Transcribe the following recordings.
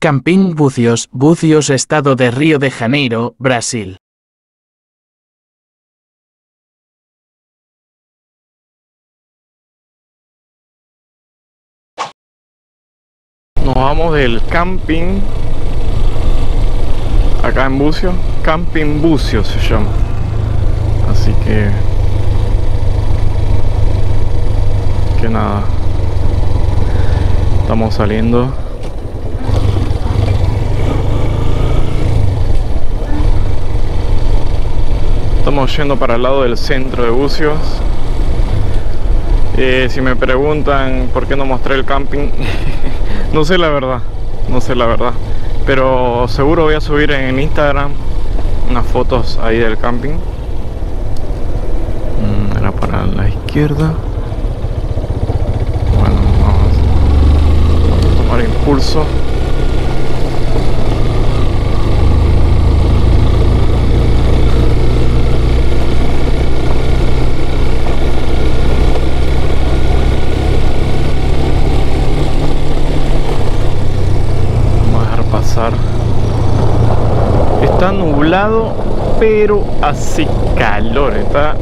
Camping Búzios, Búzios, estado de Río de Janeiro, Brasil. Nos vamos del camping, acá en Búzios, Camping Búzios se llama, así que nada, estamos saliendo. Estamos yendo para el lado del centro de Búzios. Si me preguntan por qué no mostré el camping, no sé la verdad, pero seguro voy a subir en Instagram unas fotos ahí del camping. Era para la izquierda. Bueno, vamos a tomar impulso. Está nublado, pero hace calor. Está,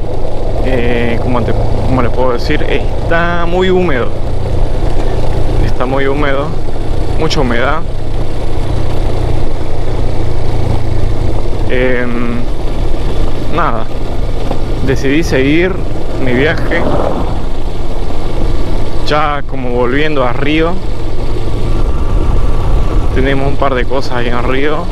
como le puedo decir, está muy húmedo. Está muy húmedo, mucha humedad. Nada, decidí seguir mi viaje. Ya como volviendo a Río. Tenemos un par de cosas ahí en Río.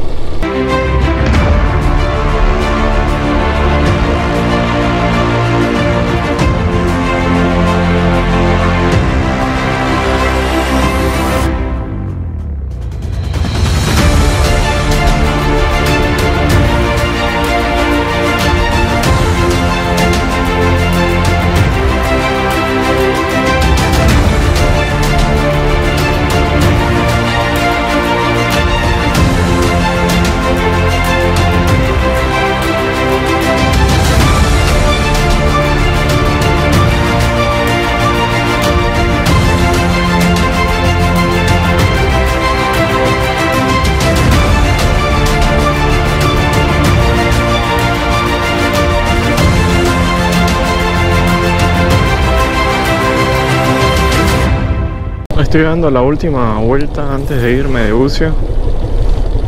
Estoy dando la última vuelta antes de irme de Búzios.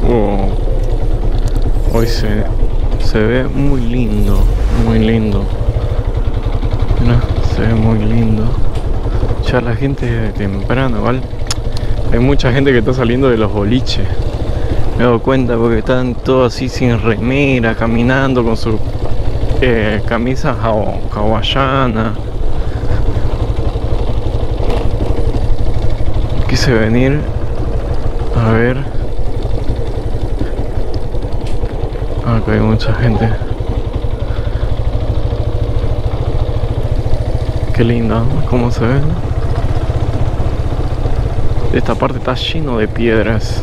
Wow. Hoy se ve muy lindo, muy lindo. Mira, se ve muy lindo. Ya la gente de temprano, ¿vale? Hay mucha gente que está saliendo de los boliches. Me he dado cuenta porque están todos así sin remera, caminando con sus camisas hawaianas. Quise venir a ver. Acá hay mucha gente. Qué linda, ¿no? Cómo se ve. Esta parte está lleno de piedras.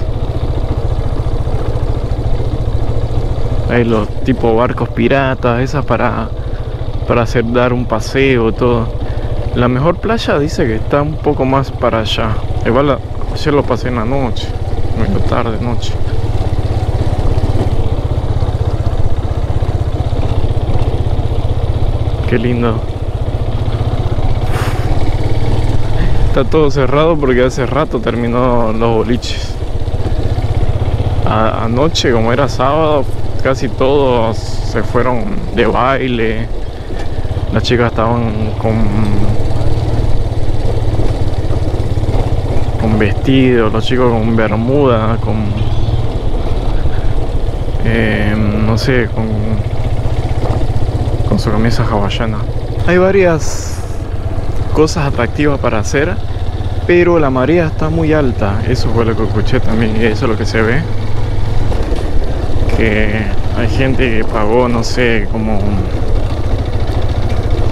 Hay los tipo barcos piratas, esas para hacer dar un paseo, todo. La mejor playa dice que está un poco más para allá. Igual ayer lo pasé en la noche, muy tarde noche. Qué lindo. Está todo cerrado porque hace rato terminó los boliches. Anoche, como era sábado, casi todos se fueron de baile. Las chicas estaban con vestidos, los chicos con bermuda, con no sé, con su camisa hawaiana. Hay varias cosas atractivas para hacer, pero la marea está muy alta. Eso fue lo que escuché también, eso es lo que se ve, que hay gente que pagó, no sé, como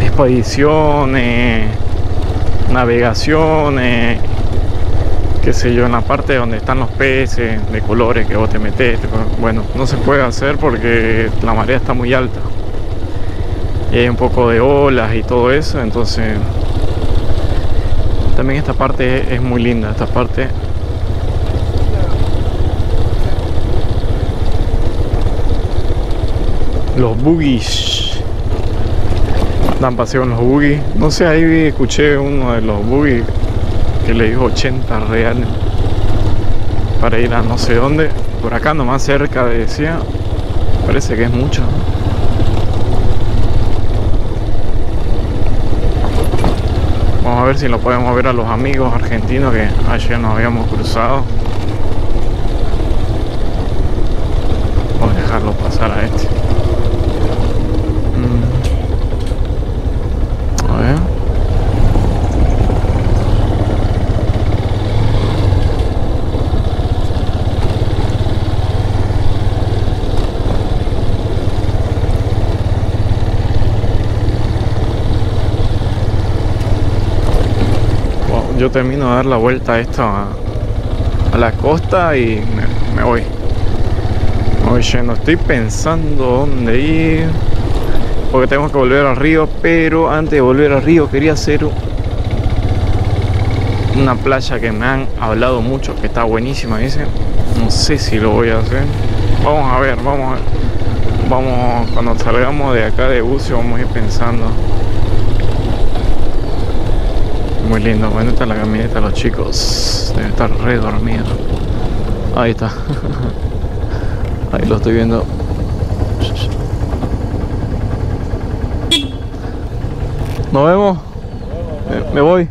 expediciones, navegaciones, qué sé yo, en la parte donde están los peces de colores que vos te metés. Bueno, no se puede hacer porque la marea está muy alta y hay un poco de olas y todo eso. Entonces también esta parte es muy linda, esta parte los buggies. Dan paseo en los buggies. No sé, ahí escuché uno de los buggies que le dijo 80 reales para ir a no sé dónde. Por acá nomás cerca, decía. Parece que es mucho, ¿no? Vamos a ver si lo podemos ver a los amigos argentinos que ayer nos habíamos cruzado. Vamos a dejarlo pasar a este. A ver. Yo termino de dar la vuelta a esto a la costa y me voy. Me voy yendo. Estoy pensando dónde ir, porque tenemos que volver al río, pero antes de volver al río quería hacer una playa que me han hablado mucho, que está buenísima, dice. No sé si lo voy a hacer. Vamos a ver, vamos a ver. Vamos, cuando salgamos de acá de Búzios vamos a ir pensando. Muy lindo. Bueno, está la camioneta, los chicos deben estar re dormidos. Ahí está. Ahí lo estoy viendo. Nos vemos. Me voy.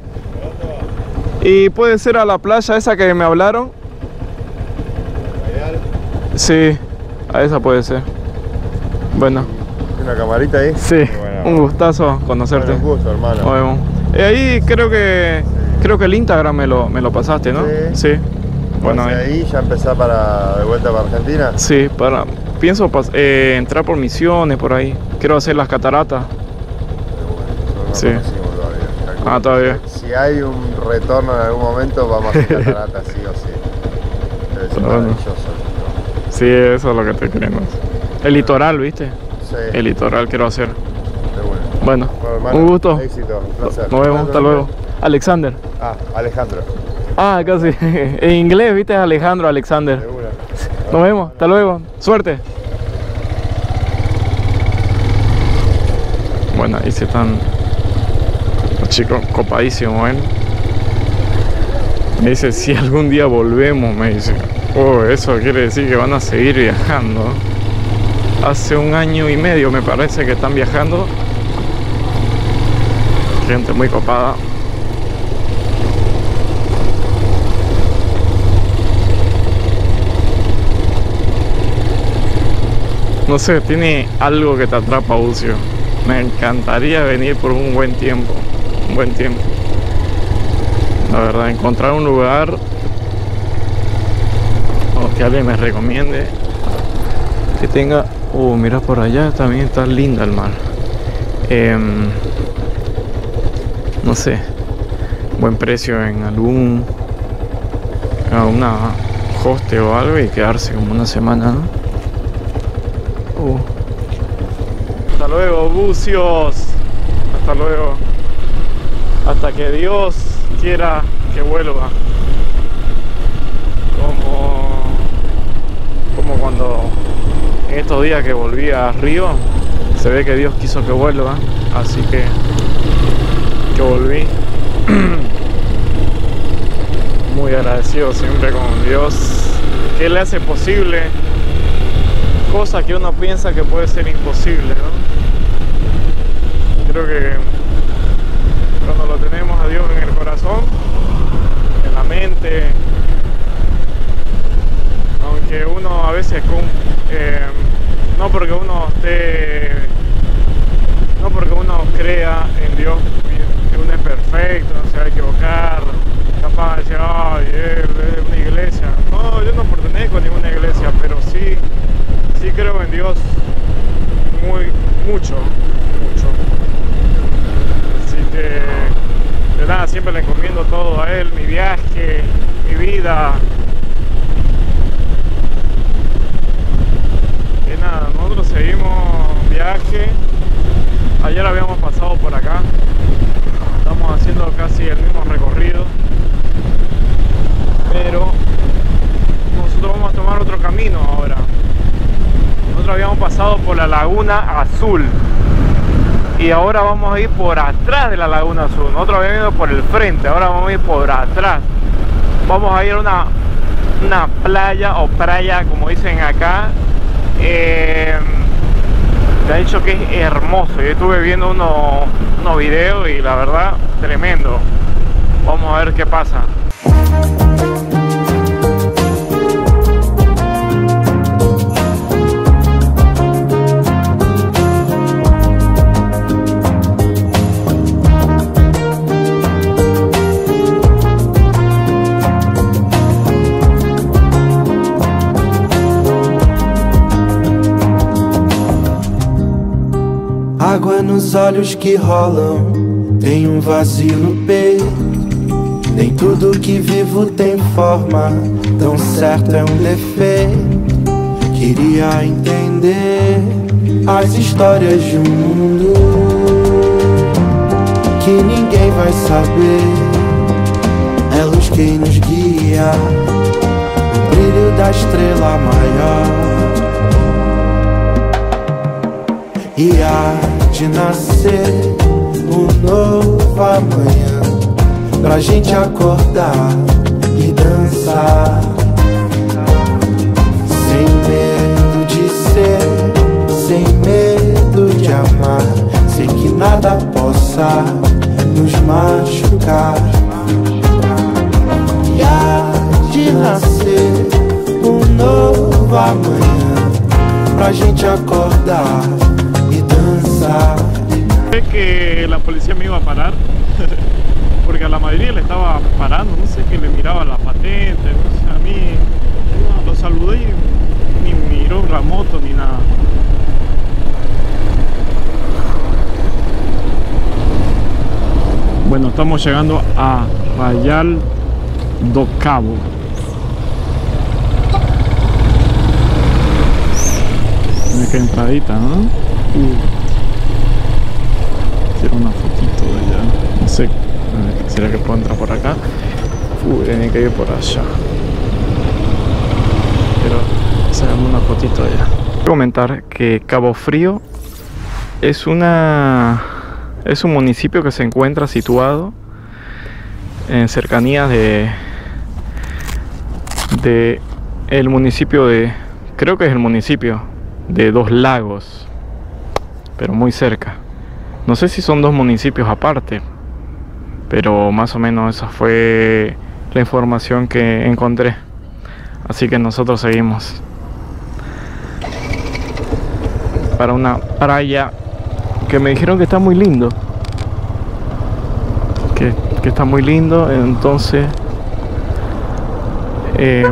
¿Y puede ser a la playa esa que me hablaron? Sí, a esa puede ser. Bueno. ¿Una camarita ahí? Sí. Un gustazo conocerte. Un gusto, hermano. Nos vemos. Y ahí creo que el Instagram me lo pasaste, ¿no? Sí. Bueno, ahí ya empezás de vuelta para Argentina. Sí, pienso entrar por Misiones, por ahí. Quiero hacer las cataratas. Bueno, eso no lo conocimos todavía. Ah, todavía. Si hay un retorno en algún momento, vamos a hacer cataratas, sí o sí. Es maravilloso. Sí, eso es lo que te queremos. El litoral, ¿viste? Sí. El litoral quiero hacer. Bueno, hermano, un gusto. Éxito, un placer. Nos vemos, hasta luego. Alexander. Ah, Alejandro. Ah, casi. En inglés, viste, Alejandro, Alexander. Nos vemos, hasta luego. Suerte. Bueno, ahí se están los chicos copadísimos, ¿ven? Me dice, si algún día volvemos, me dice. Oh, eso quiere decir que van a seguir viajando. Hace 1 año y medio, me parece, que están viajando. Gente muy copada. No sé, tiene algo que te atrapa, Búzios. Me encantaría venir por un buen tiempo. Un buen tiempo. La verdad, encontrar un lugar o que alguien me recomiende que tenga... mira, por allá también está linda el mar. No sé, buen precio en alguna hoste o algo y quedarse como una semana, ¿no? Hasta luego, Búzios. Hasta luego. Hasta que Dios quiera que vuelva. Como cuando en estos días que volví a Río, se ve que Dios quiso que vuelva, así que volví. Muy agradecido siempre con Dios, que le hace posible cosas que uno piensa que puede ser imposible, ¿no? Creo que cuando lo tenemos a Dios en el corazón, en la mente, aunque uno a veces no porque uno esté, no porque uno crea en Dios, uno es perfecto, no se va a equivocar, capaz de decir, ay, es una iglesia. No, yo no pertenezco a ninguna iglesia, pero sí creo en Dios mucho. Así que, de nada, siempre le encomiendo todo a Él, mi viaje, mi vida. De nada, nosotros seguimos viaje. Ayer habíamos pasado por acá. Estamos haciendo casi el mismo recorrido, pero nosotros vamos a tomar otro camino ahora. Nosotros habíamos pasado por la Laguna Azul. Y ahora vamos a ir por atrás de la Laguna Azul. Nosotros habíamos ido por el frente, ahora vamos a ir por atrás. Vamos a ir a una playa o playa, como dicen acá. Te ha dicho que es hermoso. Yo estuve viendo unos videos y la verdad, tremendo. Vamos a ver qué pasa. Água nos olhos que rolam, tem vazio no peito. Nem tudo que vivo tem forma, tão certo é defeito. Queria entender as histórias de mundo que ninguém vai saber. É luz quem nos guia, o brilho da estrela maior. E há de nascer novo amanhã, pra gente acordar e dançar, sem medo de ser, sem medo de amar. Sei que nada possa nos machucar. E há de nascer novo amanhã, pra gente acordar e dançar. Pensé que la policía me iba a parar porque a la mayoría le estaba parando, no sé, que le miraba la patente, entonces a mí lo saludé y ni miró la moto ni nada. Bueno, estamos llegando a Arraial do Cabo. Una entradita, ¿no? Quiero una fotito de allá, no sé. ¿Será que puedo entrar por acá? Tiene que ir por allá. Pero sacamos una fotito allá. Voy a comentar que Cabo Frío es un municipio que se encuentra situado en cercanías de el municipio de, creo que es el municipio de Dos Lagos, pero muy cerca. No sé si son dos municipios aparte, pero más o menos esa fue la información que encontré. Así que nosotros seguimos para una playa que me dijeron que está muy lindo, que está muy lindo. Entonces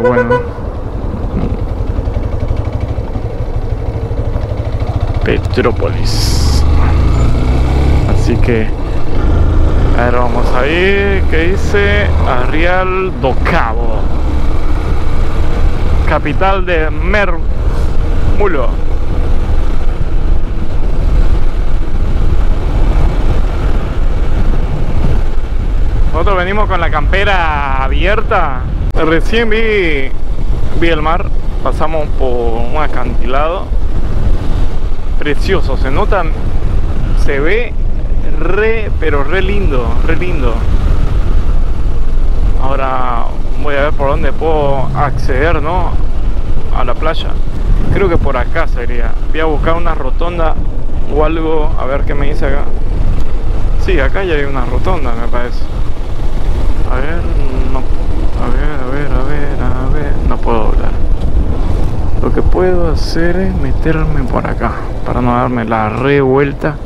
bueno, Petrópolis. Así que ahora vamos a ir, que dice Arraial do Cabo, capital de Mermulo. Nosotros venimos con la campera abierta. Recién vi el mar, pasamos por un acantilado precioso, se nota, se ve pero re lindo, re lindo. Ahora voy a ver por dónde puedo acceder, ¿no?, a la playa. Creo que por acá sería. Voy a buscar una rotonda o algo, a ver qué me dice acá. Sí, acá ya hay una rotonda, me parece. A ver, no. A ver. No puedo doblar. Lo que puedo hacer es meterme por acá, para no darme la revuelta.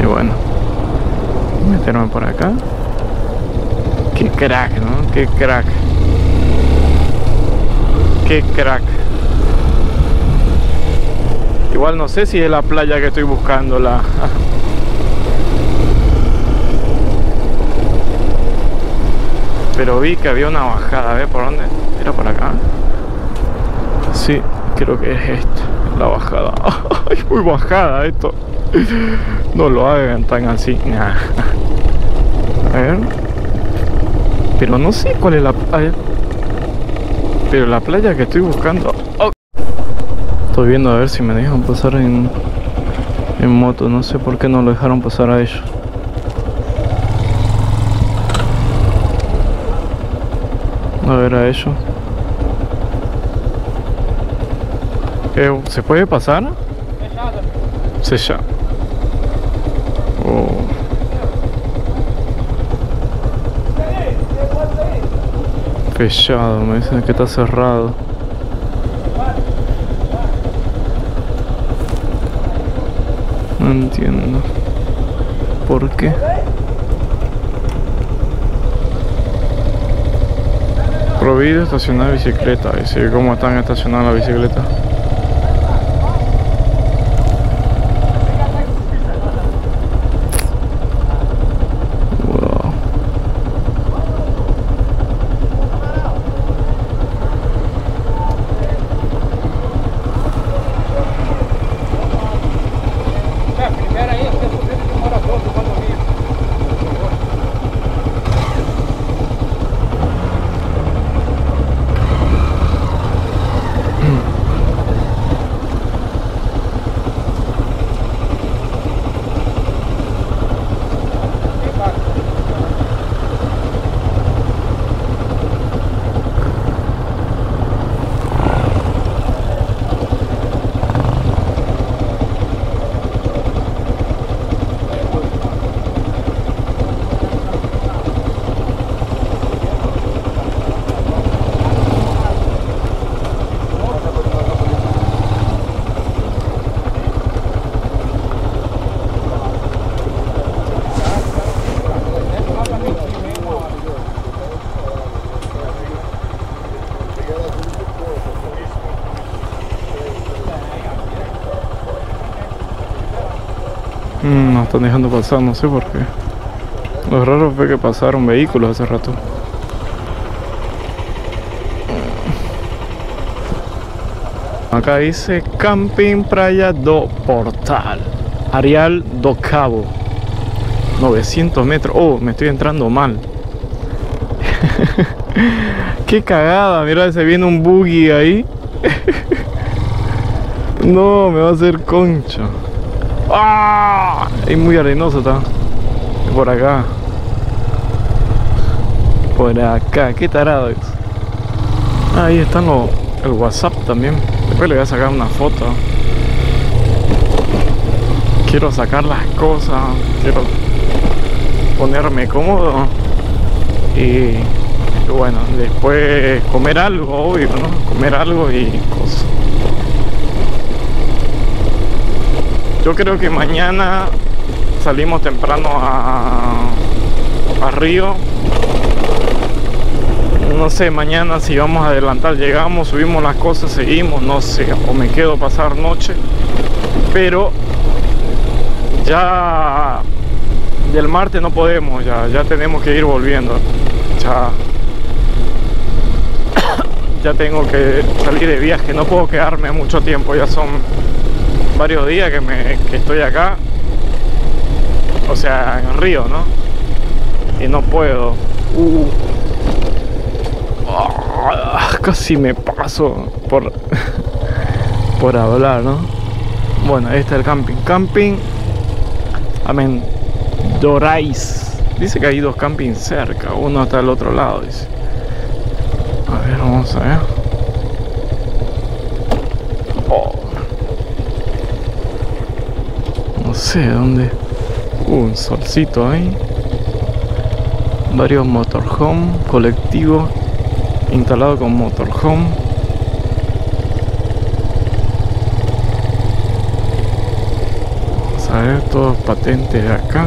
Y bueno, meterme por acá. Qué crack, ¿no? Qué crack. Qué crack. Igual no sé si es la playa que estoy buscando. Pero vi que había una bajada. A ver por dónde. Era por acá. Sí, creo que es esta. La bajada. Es muy bajada esto. No lo hagan tan así. Nah. A ver. Pero no sé cuál es la... A ver. Pero la playa que estoy buscando... Oh. Estoy viendo a ver si me dejan pasar en moto. No sé por qué no lo dejaron pasar a ellos. A ver a ellos. ¿Se puede pasar? Sellado. Oh. Fechado, me dicen que está cerrado. No entiendo por qué. Prohibido estacionar bicicleta. Y si cómo están estacionadas la bicicleta. No están dejando pasar, no sé por qué. Lo raro fue que pasaron vehículos hace rato. Acá dice Camping Playa do Portal, Arraial do Cabo, 900 metros. Oh, me estoy entrando mal. Qué cagada, mira, se viene un buggy ahí. No, me va a hacer concha. ¡Ah! Es muy arenoso, está. Por acá. Por acá, qué tarado es. Ahí están el WhatsApp también. Después le voy a sacar una foto. Quiero sacar las cosas. Quiero ponerme cómodo. Y bueno, después comer algo, obvio, ¿no? Comer algo y cosas. Yo creo que mañana salimos temprano a Río. No sé, mañana si vamos a adelantar, llegamos, subimos las cosas, seguimos, no sé, o me quedo pasar noche. Pero ya del martes no podemos, ya tenemos que ir volviendo. Ya tengo que salir de viaje, no puedo quedarme mucho tiempo, ya son varios días que estoy acá, o sea, en Río, ¿no? Y no puedo. Casi me paso por hablar, ¿no? Bueno, ahí está el camping. Camping Amendorais. Dice que hay dos campings cerca, uno hasta el otro lado, dice. A ver, vamos a ver. No sé dónde. Un solcito ahí. Varios motorhome, colectivo instalado con motorhome. Vamos a ver todos patentes de acá.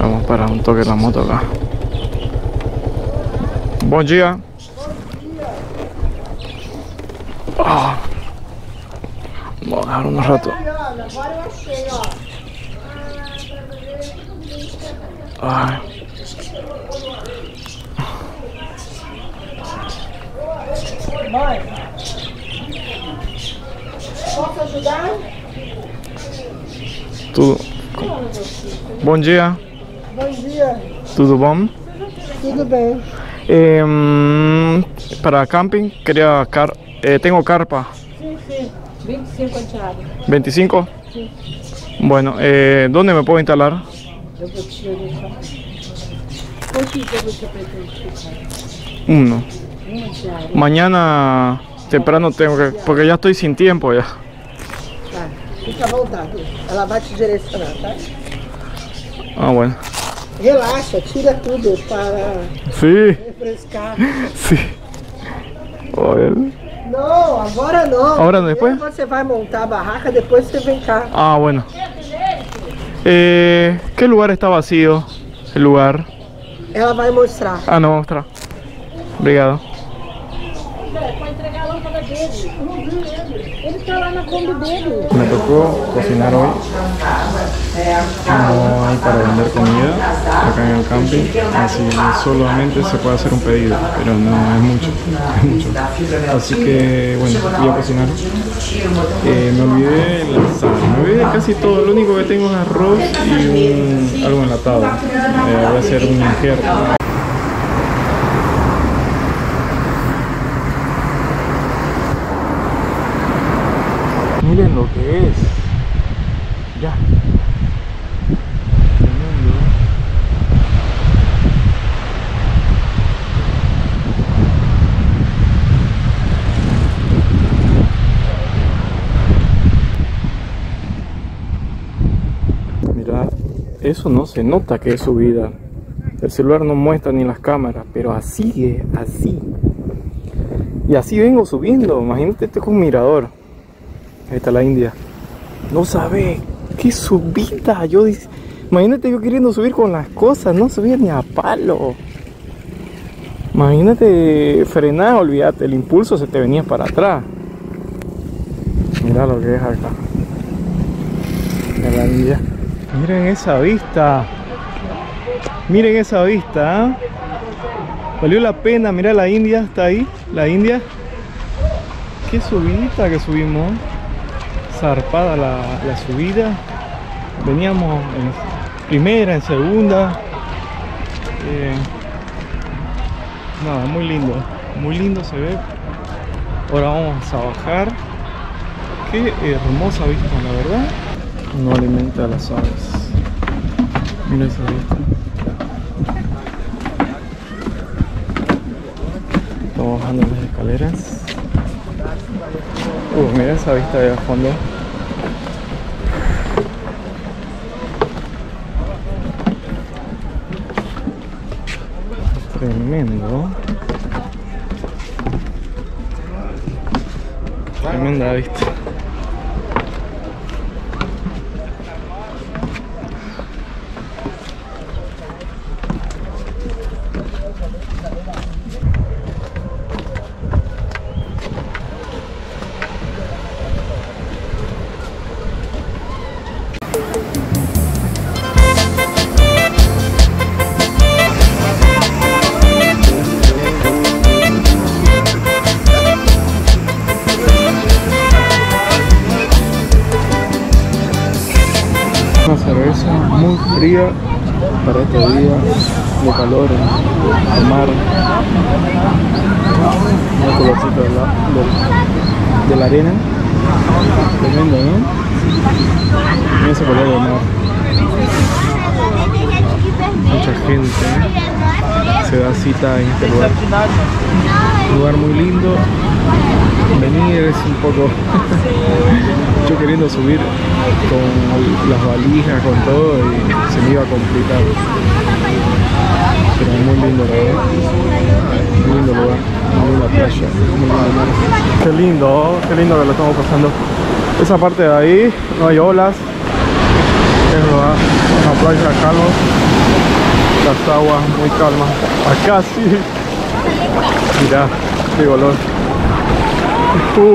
Vamos para un toque la moto acá. Buen día. Vamos a dejar unos ratos. ¿Puedo ayudar? Tudo... Bom dia. Bom dia. Tudo bom? Tudo bem. Para camping, queria tengo carpa. Sí, sí. 25 entradas. 25? Sí. Bueno, ¿dónde me puedo instalar? Uno. Mañana temprano tengo que... Porque ya estoy sin tiempo ya. Fica à vontade, ela vai te direcionar, tá? Ah, bueno. Relaxa, tira tudo para refrescar. Sim. Olha. Não, agora não. Agora depois? Você vai montar a barraca, depois você vem cá. Ah, bueno. Que lugar está vazio? El lugar. Ela vai mostrar. Ah, não, mostrar. Obrigado. Pode entregar a lâmpada dele. Ele está lá na Kombi dele. Me tocó cocinar hoy. No hay para vender comida acá en el camping, así solamente se puede hacer un pedido, pero no es mucho, Así que bueno, voy a cocinar. Me olvidé la sal, me olvidé casi todo. Lo único que tengo es arroz y algo enlatado. Voy a hacer un injerto. Miren lo que es. Ya. Tremendo. Mirad, eso no se nota que es subida. El celular no muestra ni las cámaras, pero así es, así. Y así vengo subiendo. Imagínate, este es un mirador. Ahí está la India. No sabes qué subida. Yo dice, imagínate yo queriendo subir con las cosas, no subir ni a palo. Imagínate frenar, olvídate, el impulso se te venía para atrás. Mira lo que es acá. Mira la India. Miren esa vista. Miren esa vista. ¿Eh? Valió la pena. Mira la India, está ahí, la India. Qué subidita que subimos. Zarpada la subida. Veníamos en primera, en segunda. Nada, muy lindo. Muy lindo se ve. Ahora vamos a bajar. Qué hermosa vista, la verdad. No alimenta a las aves. Mira esa vista. Estamos bajando las escaleras. Mira esa vista de al fondo. Tremendo. Tremenda vista. Muy fría para este día de calor, el mar, el colorcito de la arena, tremendo, ¿no? Mira ese color de mar, mucha gente se da cita en este lugar, un lugar muy lindo. Venir es un poco yo queriendo subir con las valijas, con todo, y se me iba a complicar, pero muy lindo lugar, muy lindo lugar, muy linda playa, muy lindo mar. Qué lindo que lo estamos pasando. Esa parte de ahí no hay olas, es una playa calma, las aguas muy calmas. Acá sí, mirá qué color.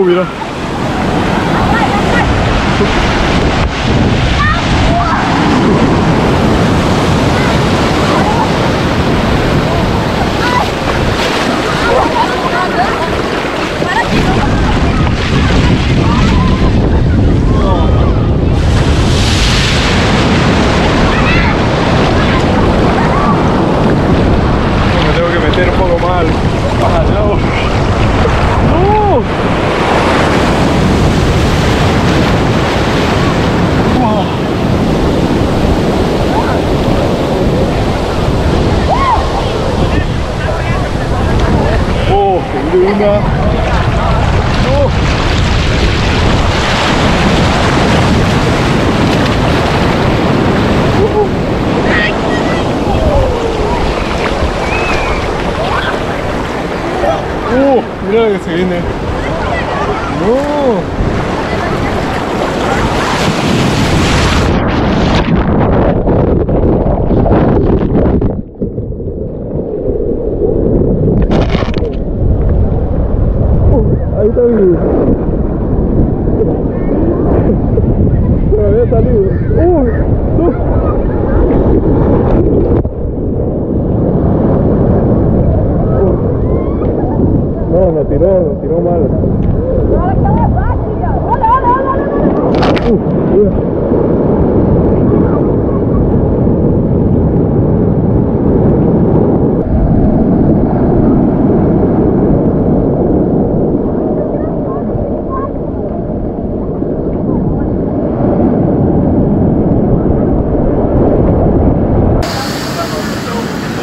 Mira. Mira lo que se viene. No.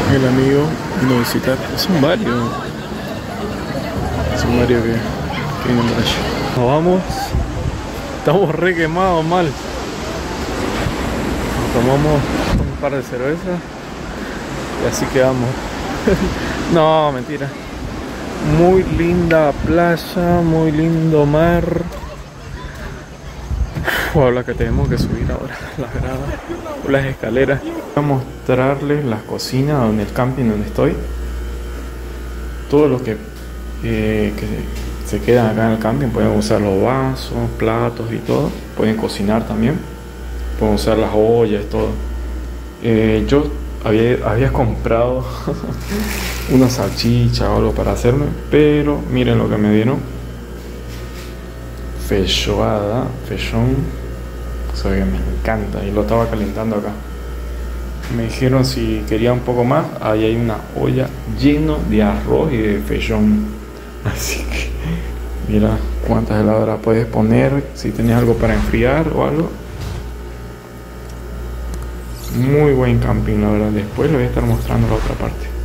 El amigo vino a visitar, es un barrio que viene por allá. Nos vamos, estamos re quemados mal, nos tomamos un par de cervezas y así quedamos. No, mentira, muy linda playa, muy lindo mar. Uf, la que tenemos que subir ahora, las gradas o las escaleras. Voy a mostrarles las cocinas donde el camping donde estoy. Todos los que se quedan acá en el camping pueden usar los vasos, platos y todo. Pueden cocinar también. Pueden usar las ollas, todo. Yo había comprado una salchicha o algo para hacerme, pero miren lo que me dieron. Feijoada, feijón. O sea, que me encanta y lo estaba calentando acá. Me dijeron si quería un poco más. Ahí hay una olla llena de arroz y de feijón. Así que mira cuántas heladeras puedes poner. Si tenías algo para enfriar o algo. Muy buen camping, la verdad. Después les voy a estar mostrando la otra parte.